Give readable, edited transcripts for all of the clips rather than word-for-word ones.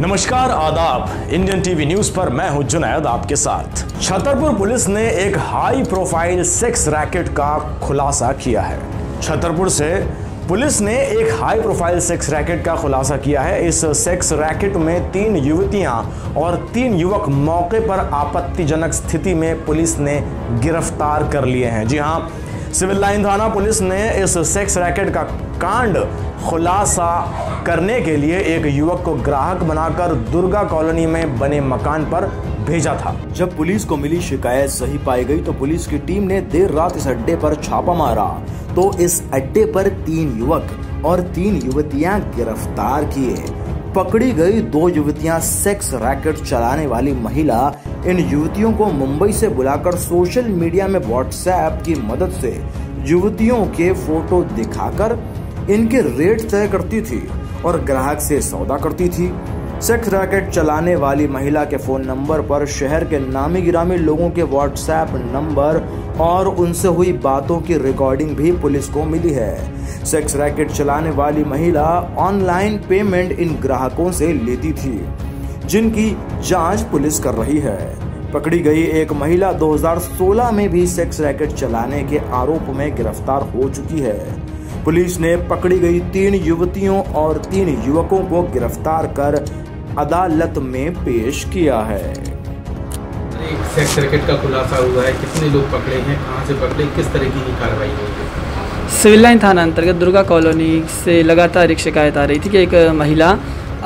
नमस्कार आदाब, Indian TV news पर मैं हूं जुनैद आपके साथ। छतरपुर पुलिस ने एक हाई प्रोफाइल सेक्स रैकेट का खुलासा किया है। छतरपुर से पुलिस ने एक हाई प्रोफाइल सेक्स रैकेट का खुलासा किया है। इस सेक्स रैकेट में 3 युवतियां और 3 युवक मौके पर आपत्तिजनक स्थिति में पुलिस ने गिरफ्तार कर लिए हैं। जी हाँ, सिविल लाइन थाना पुलिस ने इस सेक्स रैकेट का कांड खुलासा करने के लिए एक युवक को ग्राहक बनाकर दुर्गा कॉलोनी में बने मकान पर भेजा था। जब पुलिस को मिली शिकायत सही पाई गई तो पुलिस की टीम ने देर रात इस अड्डे पर छापा मारा तो इस अड्डे पर 3 युवक और 3 युवतियां गिरफ्तार किए। पकड़ी गई 2 युवतियां सेक्स रैकेट चलाने वाली महिला। इन युवतियों को मुंबई से बुलाकर सोशल मीडिया में व्हाट्सएप की मदद से युवतियों के फोटो दिखाकर इनके रेट तय करती थी और ग्राहक से सौदा करती थी। सेक्स रैकेट चलाने वाली महिला के फ़ोन नंबर पर शहर के नामी गिरामी लोगों के व्हाट्सएप नंबर और उनसे हुई बातों की रिकॉर्डिंग भी पुलिस को मिली है। सेक्स रैकेट चलाने वाली महिला ऑनलाइन पेमेंट इन ग्राहकों से लेती थी, जिनकी जांच पुलिस कर रही है। पकड़ी गई एक महिला 2016 में भी सेक्स रैकेट चलाने के आरोप में गिरफ्तार हो चुकी है। पुलिस ने पकड़ी गई 3 युवतियों और 3 युवकों को गिरफ्तार कर अदालत में पेश किया है। एक सेक्स रैकेट का खुलासा हुआ है, कितने लोग पकड़े हैं, कहां से पकड़े, किस तरह की कार्रवाई हुई? सिविल लाइन थाना अंतर्गत दुर्गा कॉलोनी से लगातार एक शिकायत आ रही थी कि एक महिला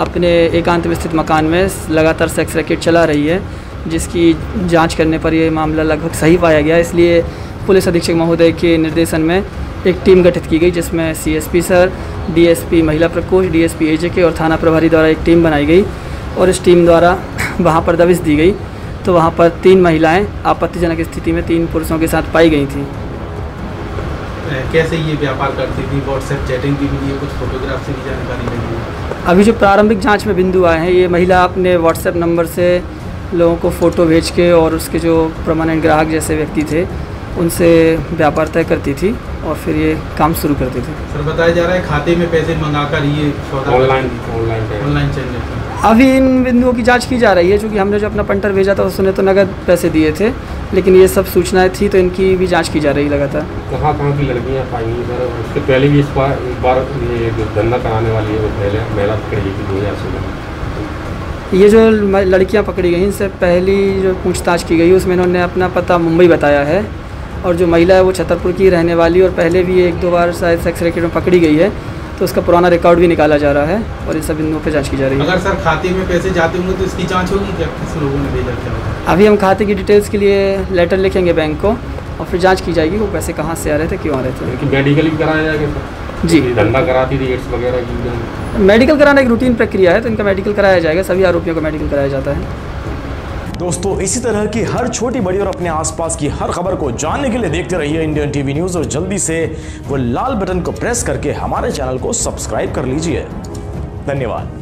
अपने एकांत में स्थित मकान में लगातार सेक्स रैकेट चला रही है, जिसकी जाँच करने पर यह मामला लगभग सही पाया गया। इसलिए पुलिस अधीक्षक महोदय के निर्देशन में एक टीम गठित की गई, जिसमें सीएसपी सर, डीएसपी महिला प्रकोष्ठ, डीएसपी एजेके और थाना प्रभारी द्वारा एक टीम बनाई गई और इस टीम द्वारा वहां पर दबिश दी गई तो वहां पर 3 महिलाएं आपत्तिजनक स्थिति में 3 पुरुषों के साथ पाई गई थी। कैसे ये व्यापार करती थी? व्हाट्सएप चैटिंग की भी, कुछ फोटोग्राफ से भी जानकारी मिली। अभी जो प्रारंभिक जाँच में बिंदु आए हैं, ये महिला अपने व्हाट्सएप नंबर से लोगों को फ़ोटो भेज के और उसके जो परमानेंट ग्राहक जैसे व्यक्ति थे उनसे व्यापार तय करती थी और फिर ये काम शुरू करते थे। सर, बताया जा रहा है खाते में पैसे मंगाकर ये सौदा ऑनलाइन चल। अभी इन बिंदुओं की जांच की जा रही है, क्योंकि हमने जो अपना पंटर भेजा था उसने तो नगद पैसे दिए थे, लेकिन ये सब सूचनाएं थी तो इनकी भी जांच की जा रही लगातार। कहाँ की लड़कियाँ पाई? उससे पहले भी इस बार धंधा कराने वाली है ये जो लड़कियाँ पकड़ी गई, इनसे पहली जो पूछताछ की गई उसमें इन्होंने अपना पता मुंबई बताया है और जो महिला है वो छतरपुर की रहने वाली और पहले भी 1-2 बार शायद सेक्स रैकेट में पकड़ी गई है, तो उसका पुराना रिकॉर्ड भी निकाला जा रहा है और इन सब बिंदुओं पर जांच की जा रही है। अगर सर खाते में पैसे जाते होंगे तो इसकी जांच होगी क्या, किस लोगों ने भेजा क्या? अभी हम खाते की डिटेल्स के लिए लेटर लिखेंगे बैंक को और फिर जाँच की जाएगी वो पैसे कहाँ से आ रहे थे, क्यों आ रहे थे। मेडिकल भी कराया जाएगा जी, धंधा कराती थी वगैरह। मेडिकल कराना एक रूटीन प्रक्रिया है तो इनका मेडिकल कराया जाएगा, सभी आरोपियों का मेडिकल कराया जाता है। दोस्तों, इसी तरह की हर छोटी बड़ी और अपने आसपास की हर खबर को जानने के लिए देखते रहिए इंडियन टीवी न्यूज़ और जल्दी से वो लाल बटन को प्रेस करके हमारे चैनल को सब्सक्राइब कर लीजिए। धन्यवाद।